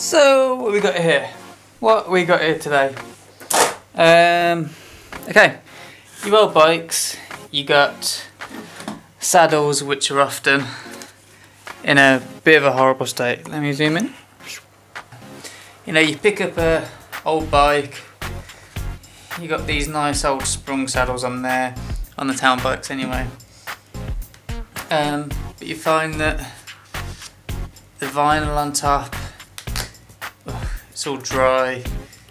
So what we got here? What we got here today? Okay, your old bikes. You got saddles, which are often in a bit of a horrible state. Let me zoom in. You know, you pick up a old bike. You got these nice old sprung saddles on there, on the town bikes anyway. But you find that the vinyl on top, it's all dry,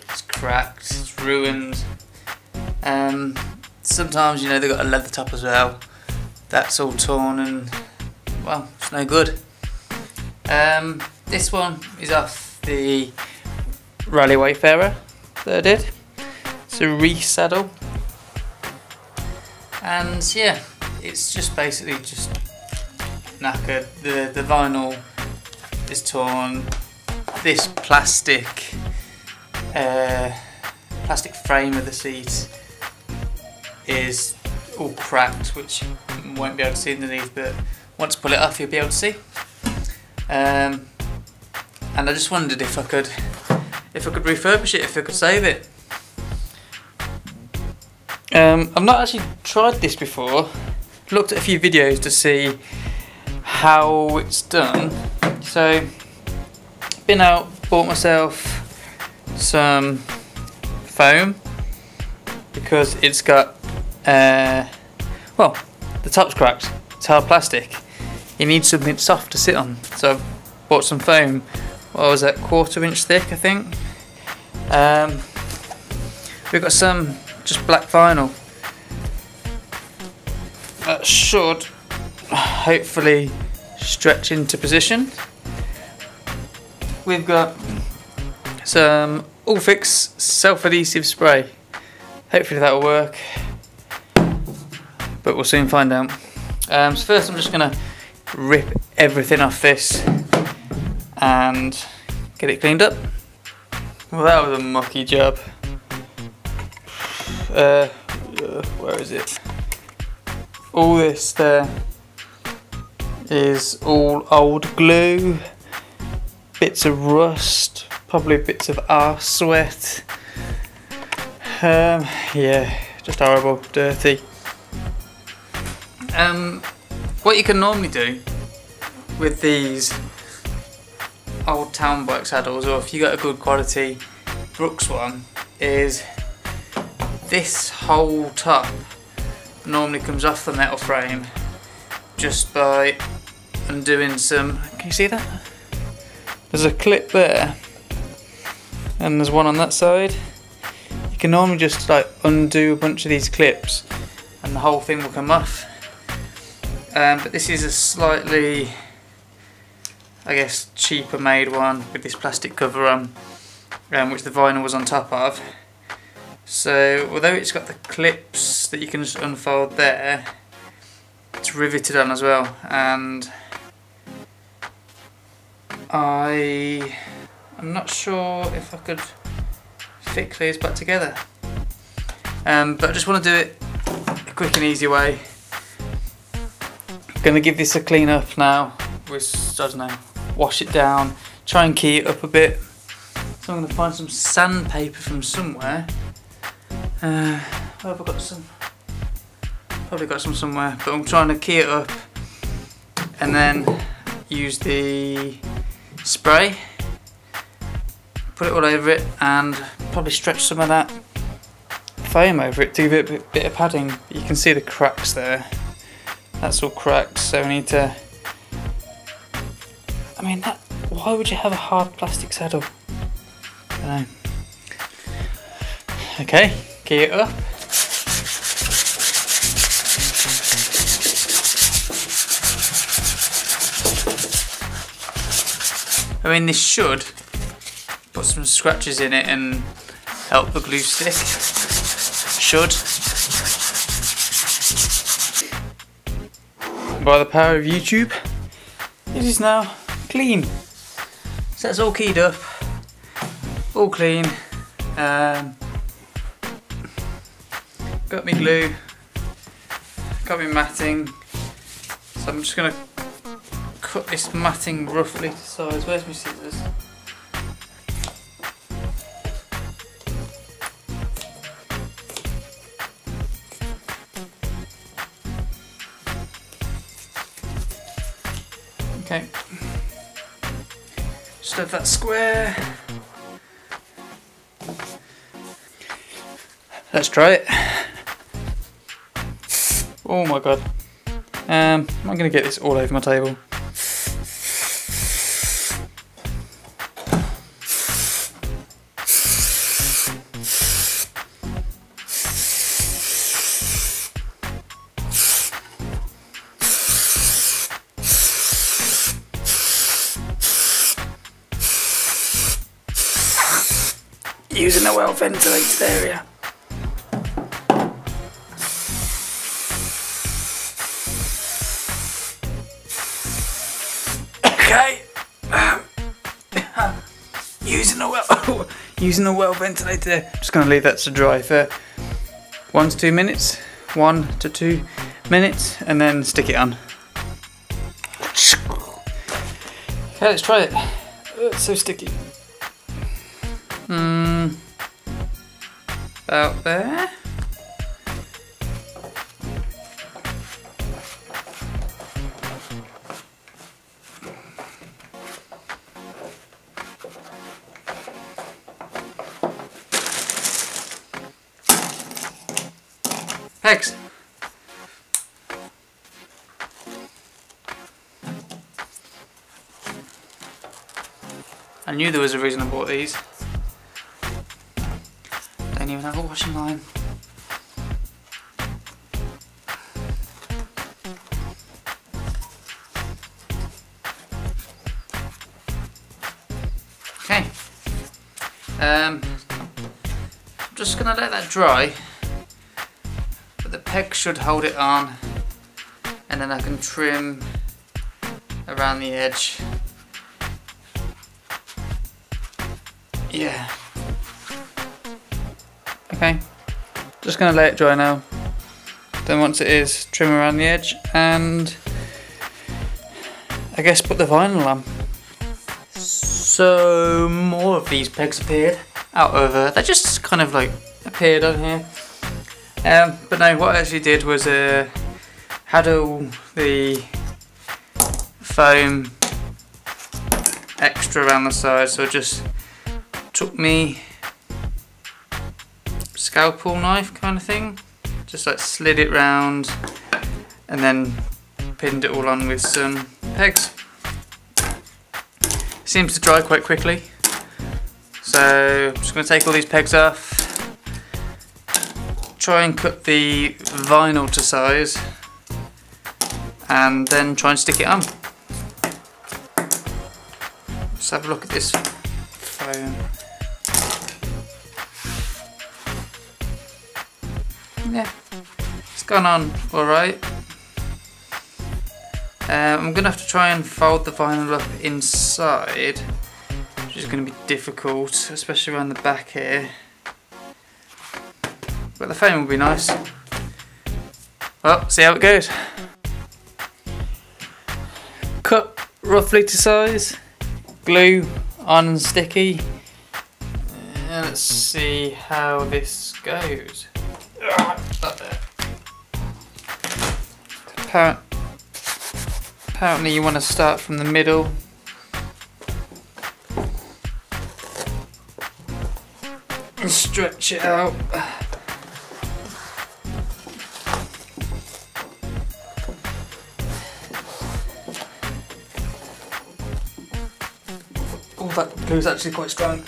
it's cracked, it's ruined. Sometimes, you know, they've got a leather top as well. That's all torn and, well, it's no good. This one is off the Raleigh Wayfarer that I did. It's a Reece saddle. And yeah, it's just basically just knackered. The vinyl is torn. This plastic frame of the seat is all cracked, which you won't be able to see underneath, but once you pull it off you'll be able to see. And I just wondered if I could refurbish it, if I could save it. I've not actually tried this before. Looked at a few videos to see how it's done. So been out, bought myself some foam because it's got, well, the top's cracked, it's hard plastic, you need something soft to sit on, so I bought some foam. What was that, 1/4 inch thick I think. We've got some just black vinyl that should hopefully stretch into position. We've got some All Fix self-adhesive spray. Hopefully that'll work, but we'll soon find out. So first I'm just going to rip everything off this and get it cleaned up. Well, that was a mucky job. Where is it? All this there is all old glue. Bits of rust, probably bits of arse sweat. Yeah, just horrible, dirty. What you can normally do with these old town bike saddles, or if you got a good quality Brooks one, is this whole top normally comes off the metal frame just by undoing some. Can you see that? There's a clip there and there's one on that side. You can normally just like undo a bunch of these clips and the whole thing will come off. But this is a slightly, I guess, cheaper made one with this plastic cover on, which the vinyl was on top of. So although it's got the clips that you can just unfold there, it's riveted on as well, and I'm not sure if I could fit these back together, but I just want to do it a quick and easy way. I'm going to give this a clean up now, with, I don't know, wash it down, try and key it up a bit. So I'm going to find some sandpaper from somewhere. Well, I've got some, probably got some somewhere, but I'm trying to key it up and then use the spray, put it all over it, and probably stretch some of that foam over it to give it a bit of padding. But you can see the cracks there, that's all cracked, so we need to, I mean, that, why would you have a hard plastic saddle? I don't know. Okay, key it up. I mean, this should put some scratches in it and help the glue stick. Should. By the power of YouTube, it is now clean. So that's all keyed up, all clean. Got me glue, got me matting. So I'm just gonna cut this matting roughly to size. Where's my scissors? Just have that square. Let's try it. Oh my god. I'm gonna get this all over my table. Using a well ventilated area. Okay. Using a well ventilated area. Just going to leave that to dry for 1 to 2 minutes. 1 to 2 minutes, and then stick it on. Okay, let's try it. Oh, it's so sticky. About there. Hex. I knew there was a reason I bought these. Even have a washing line. Okay, I'm just gonna let that dry, but the peg should hold it on, and then I can trim around the edge. Yeah. Okay, just going to let it dry now, then once it is, trim around the edge and I guess put the vinyl on. So more of these pegs appeared out over, they just kind of like appeared on here, but no, what I actually did was had all the foam extra around the side, so it just took me scalpel knife kind of thing, just like slid it round and then pinned it all on with some pegs. Seems to dry quite quickly, so I'm just going to take all these pegs off, try and cut the vinyl to size and then try and stick it on. Let's have a look at this foam. Yeah, it's gone on alright. I'm going to have to try and fold the vinyl up inside, which is going to be difficult, especially around the back here. But the foam will be nice. Well, see how it goes. Cut roughly to size, glue on and sticky. Let's see how this goes. Up there. Apparently you want to start from the middle. And stretch it out. Oh, that glue's actually quite strong.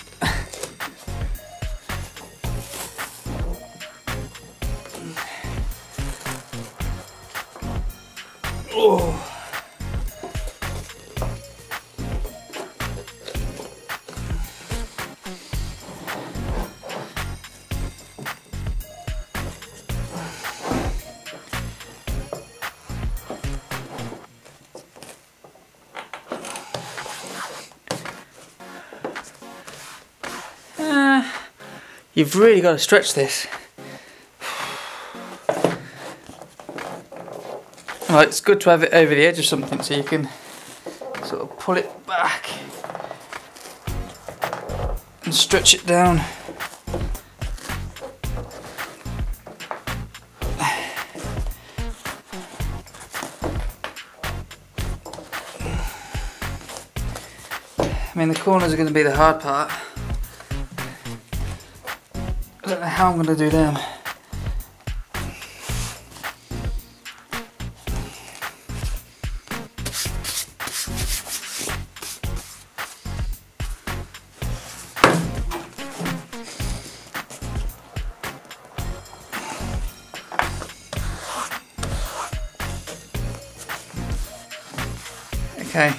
You've really got to stretch this. Well, it's good to have it over the edge of something so you can sort of pull it back and stretch it down. I mean, the corners are going to be the hard part. I don't know how I'm going to do them. Okay,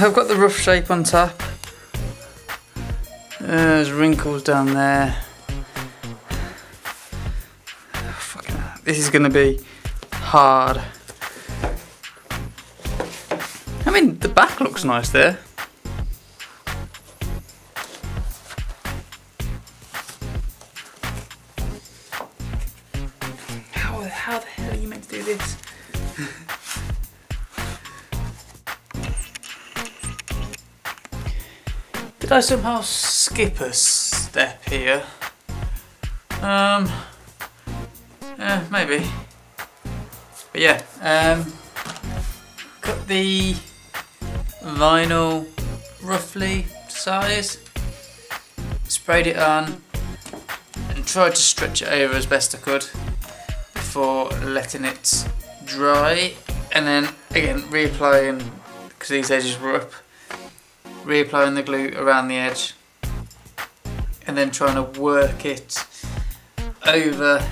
I've got the rough shape on top, there's wrinkles down there. Oh, fucking hell. This is going to be hard. I mean, the back looks nice there. How the hell are you meant to do this? Did I somehow skip a step here? Maybe. But yeah, cut the vinyl roughly size, sprayed it on, and tried to stretch it over as best I could before letting it dry, and then again reapplying, because these edges were up, reapplying the glue around the edge and then trying to work it over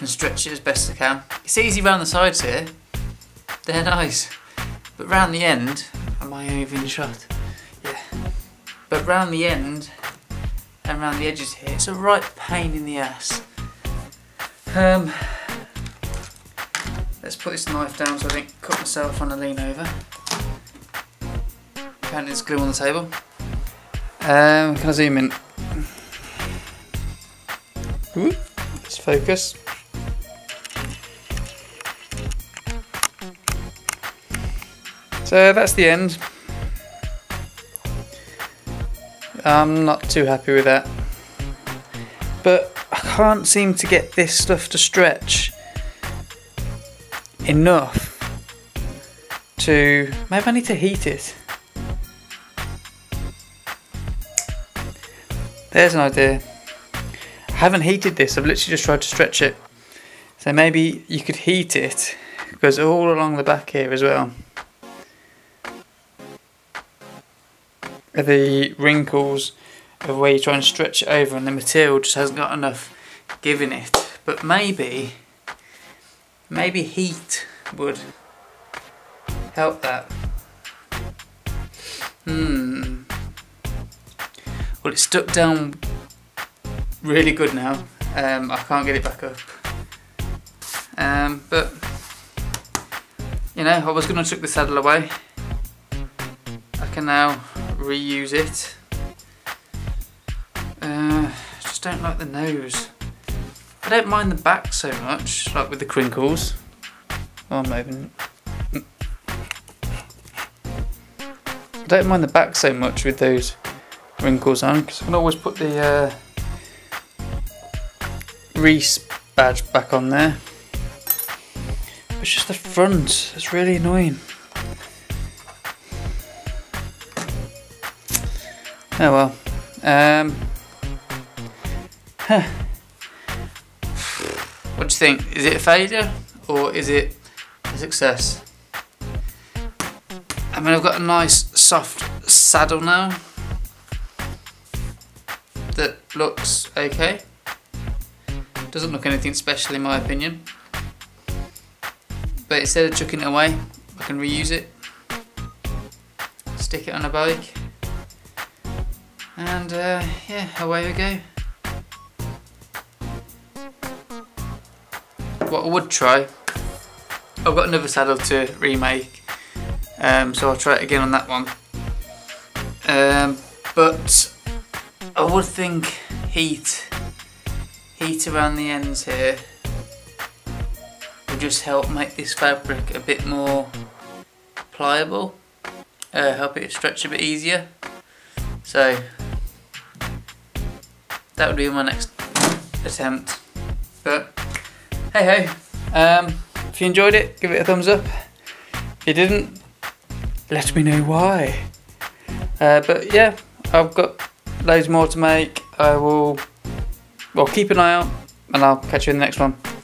and stretch it as best I can. It's easy round the sides here, they're nice, but round the end, am I even shot? Yeah, but round the end and round the edges here, it's a right pain in the ass. Let's put this knife down so I don't cut myself when I lean over. Apparently there's glue on the table. Can I zoom in? Ooh, let's focus. So that's the end. I'm not too happy with that, but I can't seem to get this stuff to stretch enough to... Maybe I need to heat it. There's an idea. I haven't heated this, I've literally just tried to stretch it. So maybe you could heat it. It goes all along the back here as well. The wrinkles of where you try and stretch it over and the material just hasn't got enough giving it. But maybe heat would help that. Well, it's stuck down really good now. I can't get it back up. But you know, I was going to chuck the saddle away. I can now reuse it. Just don't like the nose. I don't mind the back so much, like with the crinkles. Oh, I'm opening it. I don't mind the back so much with those wrinkles on, because I can always put the Reece badge back on there. But it's just the front that's really annoying. Oh well. What do you think? Is it a failure or is it a success? I mean, I've got a nice soft saddle now that looks okay. Doesn't look anything special in my opinion, but instead of chucking it away, I can reuse it, stick it on a bike, and yeah, away we go. What I would try, I've got another saddle to remake, so I'll try it again on that one. But I would think heat around the ends here would just help make this fabric a bit more pliable, help it stretch a bit easier. So that would be my next attempt. But hey ho, if you enjoyed it, give it a thumbs up. He didn't let me know why. But yeah, I've got loads more to make. I will keep an eye out, and I'll catch you in the next one.